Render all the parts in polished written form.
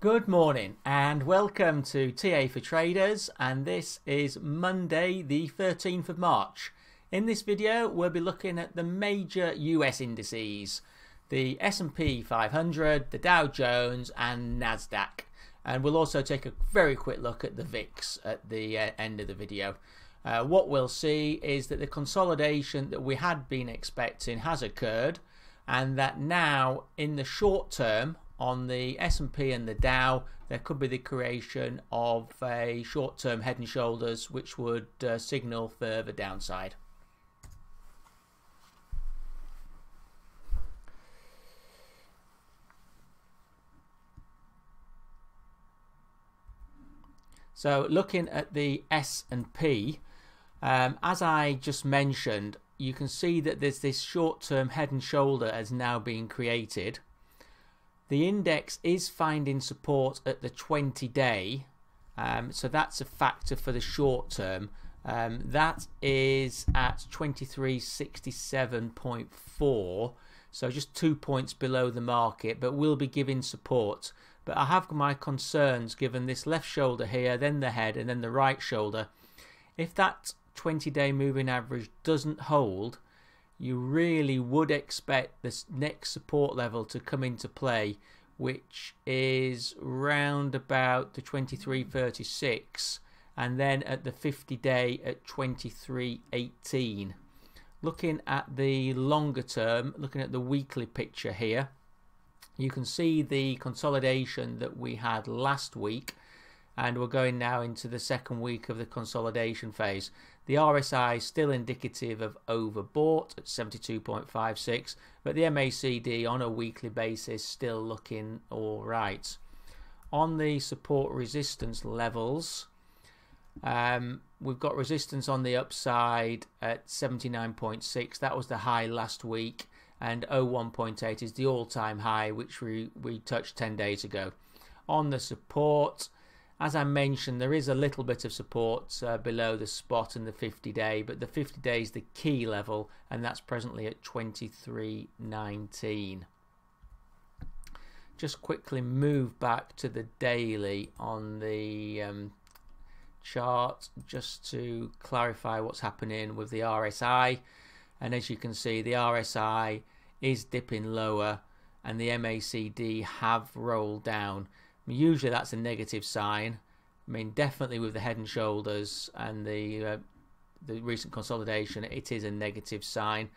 Good morning and welcome to TA for Traders, and this is Monday the 13th of March. In this video we'll be looking at the major US indices, the S&P 500, the Dow Jones and Nasdaq, and we'll also take a very quick look at the VIX at the end of the video. What we'll see is that the consolidation that we had been expecting has occurred, and that now in the short term on the S&P and the Dow, there could be the creation of a short-term head and shoulders, which would signal further downside. So looking at the S&P, as I just mentioned, you can see that there's this short-term head and shoulder has now been created. The index is finding support at the 20-day, so that's a factor for the short term. That is at 2367.4, so just 2 points below the market, but will be giving support. But I have my concerns given this left shoulder here, then the head, and then the right shoulder. If that 20-day moving average doesn't hold, you really would expect this next support level to come into play, which is round about the 2336, and then at the 50-day at 2318. Looking at the longer term, looking at the weekly picture here, you can see the consolidation that we had last week, and we're going now into the second week of the consolidation phase. The RSI is still indicative of overbought at 72.56, but the MACD on a weekly basis still looking all right. On the support resistance levels, we've got resistance on the upside at 79.6. That was the high last week, and 01.8 is the all-time high, which we touched 10 days ago. On the support, as I mentioned, there is a little bit of support below the spot in the 50-day, but the 50-day is the key level, and that's presently at 23.19. Just quickly move back to the daily on the chart just to clarify what's happening with the RSI. And as you can see, the RSI is dipping lower, and the MACD have rolled down. Usually that's a negative sign. I mean, definitely with the head and shoulders and the recent consolidation, it is a negative sign.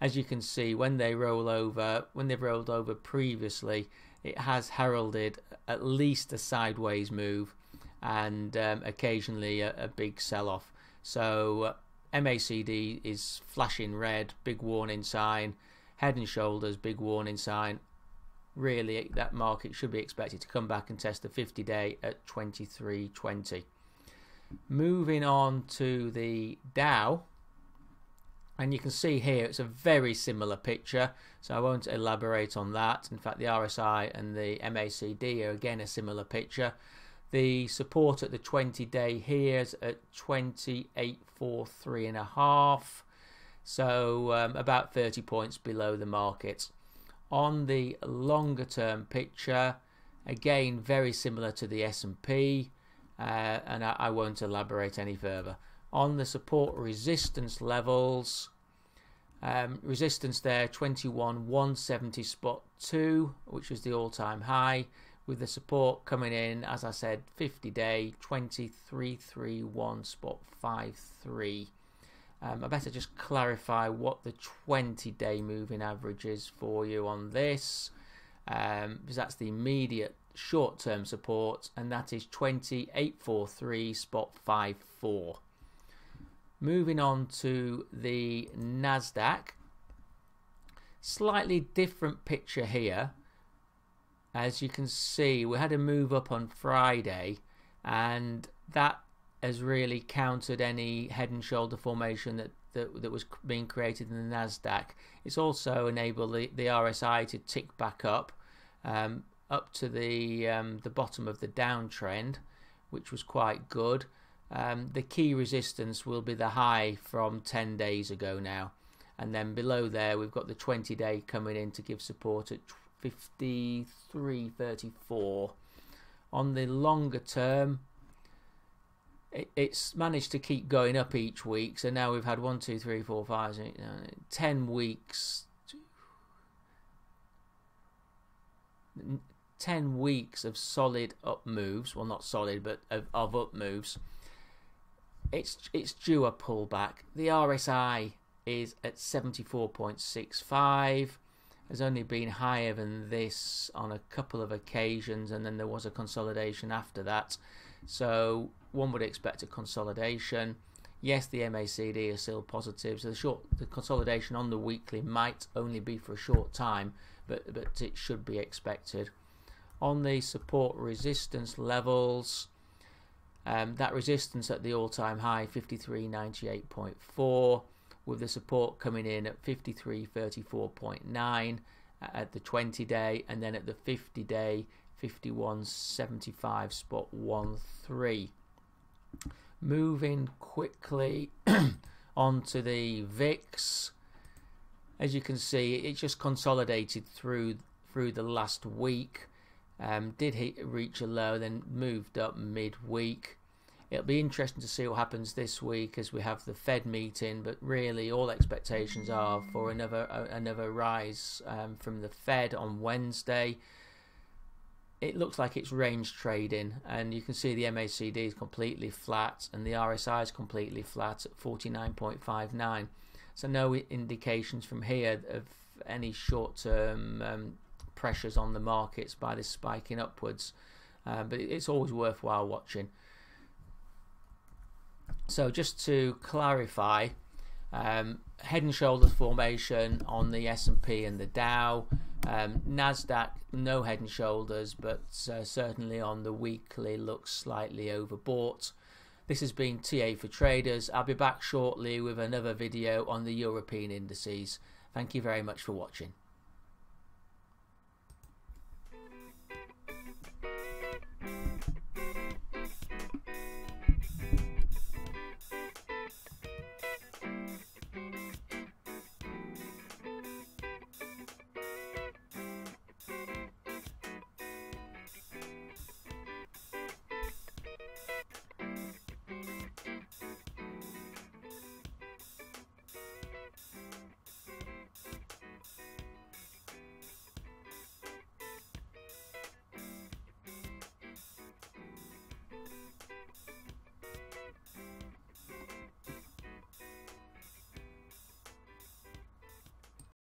As you can see, when they roll over, when they've rolled over previously, it has heralded at least a sideways move, and occasionally a big sell-off. So MACD is flashing red, big warning sign. Head and shoulders, big warning sign. Really, that market should be expected to come back and test the 50-day at 23.20. Moving on to the Dow, and you can see here it's a very similar picture, so I won't elaborate on that. In fact, the RSI and the MACD are again a similar picture. The support at the 20-day here is at 28.43.5, so about 30 points below the market. On the longer term picture, again very similar to the S&P, and I won't elaborate any further. On the support resistance levels, resistance there 21.170 spot 2, which is the all-time high, with the support coming in, as I said, 50-day 23.31 spot 53. I better just clarify what the 20-day moving average is for you on this, because that's the immediate short-term support, and that is 28.43 spot 54. Moving on to the Nasdaq, slightly different picture here. As you can see, we had a move up on Friday, and that has really countered any head and shoulder formation that was being created in the Nasdaq. It's also enabled the RSI to tick back up, up to the bottom of the downtrend, which was quite good. The key resistance will be the high from 10 days ago now, and then below there we've got the 20-day coming in to give support at 53.34. on the longer term, it's managed to keep going up each week. So now we've had 10 weeks. 10 weeks of solid up moves. Well, not solid, but of up moves. It's due a pullback. The RSI is at 74.65. Has only been higher than this on a couple of occasions, and then there was a consolidation after that. So one would expect a consolidation. Yes, the MACD is still positive, so the consolidation on the weekly might only be for a short time, but it should be expected. On the support resistance levels, that resistance at the all-time high 53.98.4, with the support coming in at 53.34.9 at the 20-day, and then at the 50-day 51.75.13. Moving quickly onto the VIX, as you can see, it just consolidated through the last week. Did reach a low, then moved up midweek. It'll be interesting to see what happens this week as we have the Fed meeting, but really all expectations are for another rise from the Fed on Wednesday. It looks like it's range trading, and you can see the MACD is completely flat and the RSI is completely flat at 49.59. So no indications from here of any short-term pressures on the markets by this spiking upwards, but it's always worthwhile watching. So just to clarify, head and shoulders formation on the S&P and the Dow. Nasdaq, no head and shoulders, but certainly on the weekly looks slightly overbought. This has been TA for Traders. I'll be back shortly with another video on the European indices. Thank you very much for watching.